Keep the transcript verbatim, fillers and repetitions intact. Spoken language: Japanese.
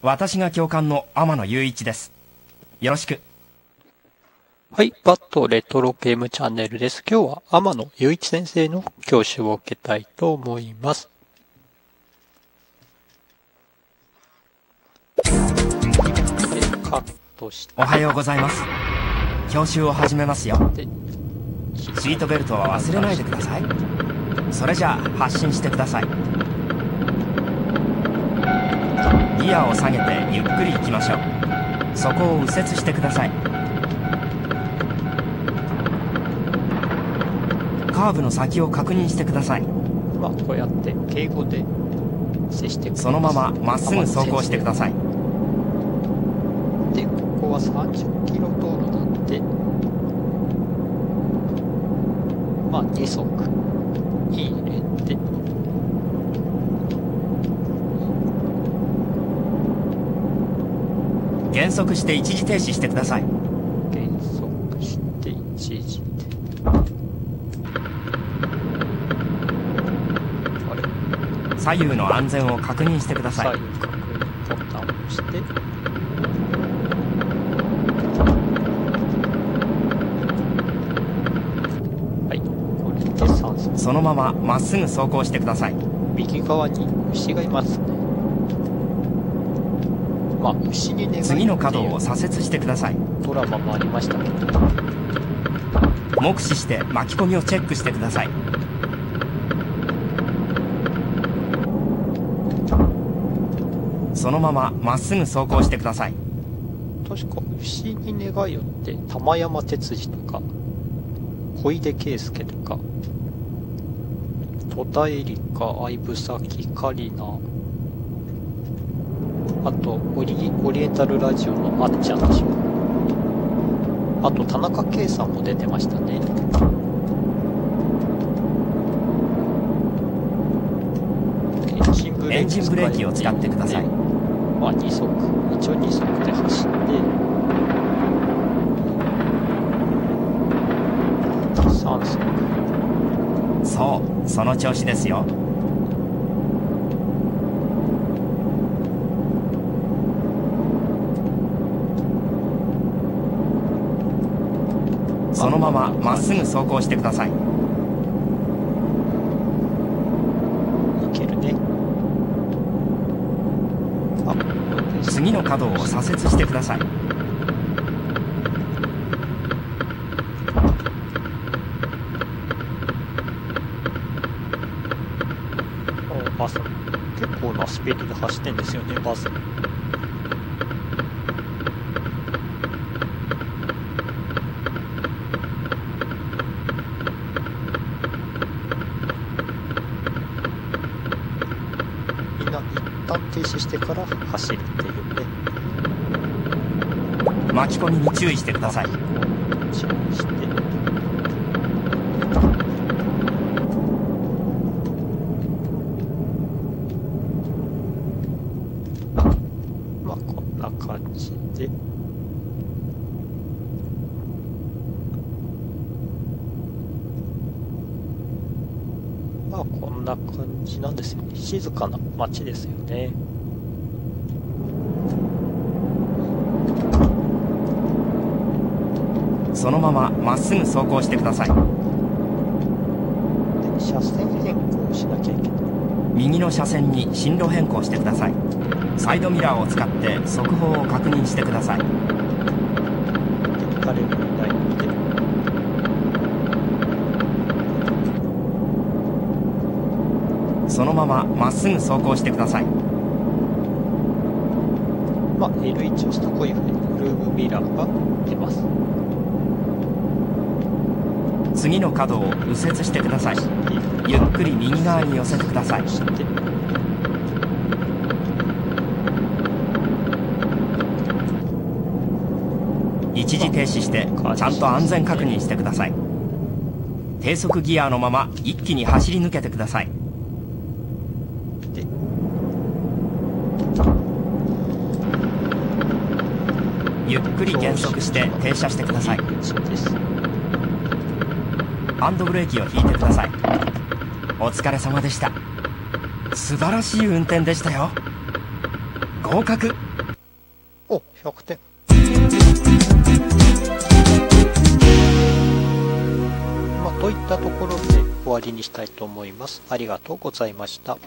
私が教官の天野雄一です。よろしく。はい、バットレトロゲームチャンネルです。今日は天野雄一先生の教習を受けたいと思います。カットして。おはようございます。教習を始めますよ。シートベルトは忘れないでください。それじゃあ発進してください。ギアを下げてゆっくり行きましょう。そこを右折してください。カーブの先を確認してください。まあこうやって敬語で接してください。そのまままっすぐ走行してください。で、ここはさんじゅっキロ道路なので、まあに速いいレーンで。減速して一時停止してください。減速して一時停止。あれ？左右の安全を確認してください。左右確認ボタンを押して。はい、これで三速。そのまままっすぐ走行してください。右側に牛がいますね。まあ、牛に願い次の角を左折してください。ドラマもありましたけど、目視して巻き込みをチェックしてください。そのまままっすぐ走行してください。確か牛に願いよって玉山哲司とか小出圭介とか戸田恵梨香、相武咲、カリナ、あとオリ、オリエンタルラジオのあっちゃんでしょ。あと、田中圭さんも出てましたね。エンジンブレーキを使ってください。まあ、に速。一応に速で走って、さん速。そう、その調子ですよ。そのまままっすぐ走行してください。いけるね。あ、次の角を左折してください。バス、結構なスピードで走ってんですよね、バス。停止してから走るっていうね。巻き込みに注意してください。注意して。まあこんな感じで。まあこんな感じなんですよね。静かな街ですよね。そのまままっすぐ走行してください。で、車線変更しなきゃいけない。右の車線に進路変更してください。サイドミラーを使って速報を確認してください。で、彼もいないので。そのまままっすぐ走行してください。まあ、エルワン をしたこういう風にルームミラーが出ます。次の角を右折してください。ゆっくり右側に寄せてください。一時停止してちゃんと安全確認してください。低速ギアのまま一気に走り抜けてください。ゆっくり減速して停車してください。ハンドブレーキを引いてください。お疲れ様でした。素晴らしい運転でしたよ。合格。お、ひゃくてん。まあ、といったところで終わりにしたいと思います。ありがとうございました。